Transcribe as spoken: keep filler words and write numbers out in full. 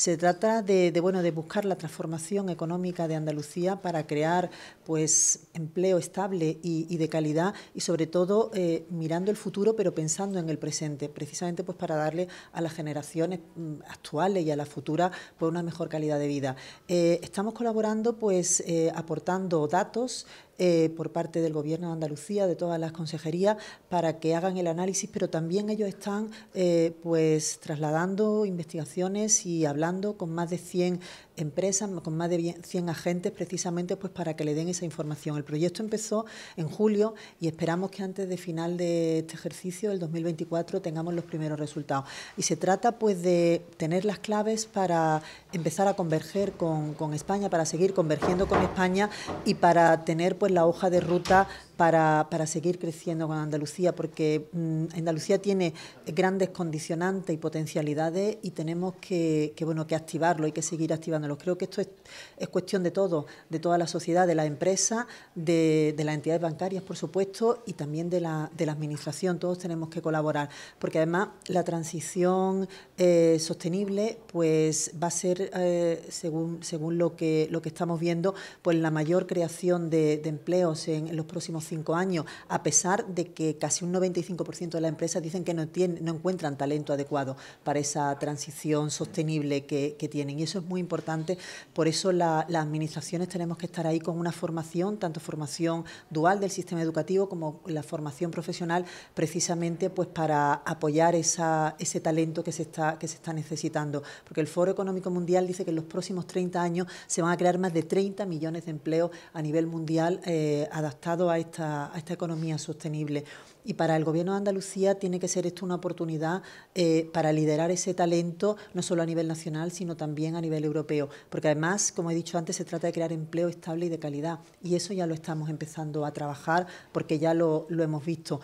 Se trata de, de, bueno, de buscar la transformación económica de Andalucía para crear pues, empleo estable y, y de calidad y, sobre todo, eh, mirando el futuro pero pensando en el presente, precisamente pues, para darle a las generaciones actuales y a las futuras pues, una mejor calidad de vida. Eh, estamos colaborando, pues, eh, aportando datos Eh, por parte del Gobierno de Andalucía, de todas las consejerías, para que hagan el análisis, pero también ellos están eh, pues trasladando investigaciones y hablando con más de cien empresas, con más de cien agentes, precisamente pues para que le den esa información. El proyecto empezó en julio y esperamos que antes de final de este ejercicio, del dos mil veinticuatro, tengamos los primeros resultados. Y se trata pues de tener las claves para empezar a converger con, con España, para seguir convergiendo con España y para tener pues la hoja de ruta para, para seguir creciendo con Andalucía, porque mmm, Andalucía tiene grandes condicionantes y potencialidades y tenemos que, que, bueno, que activarlo, hay que seguir activándolos. Creo que esto es, es cuestión de todo, de toda la sociedad, de las empresas, de, de las entidades bancarias, por supuesto, y también de la, de la Administración. Todos tenemos que colaborar, porque además la transición eh, sostenible pues va a ser, eh, según, según lo, que, lo que estamos viendo, pues la mayor creación de, de empleos en, en los próximos cinco años, a pesar de que casi un noventa y cinco por ciento de las empresas dicen que no, tienen, no encuentran talento adecuado para esa transición sostenible que, que tienen. Y eso es muy importante, por eso la, las administraciones tenemos que estar ahí con una formación, tanto formación dual del sistema educativo como la formación profesional, precisamente pues para apoyar esa, ese talento que se, está, que se está necesitando. Porque el Foro Económico Mundial dice que en los próximos treinta años se van a crear más de treinta millones de empleos a nivel mundial eh, adaptado a esta, a esta economía sostenible. Y para el Gobierno de Andalucía tiene que ser esto una oportunidad eh, para liderar ese talento, no solo a nivel nacional, sino también a nivel europeo. Porque además, como he dicho antes, se trata de crear empleo estable y de calidad. Y eso ya lo estamos empezando a trabajar, porque ya lo, lo hemos visto.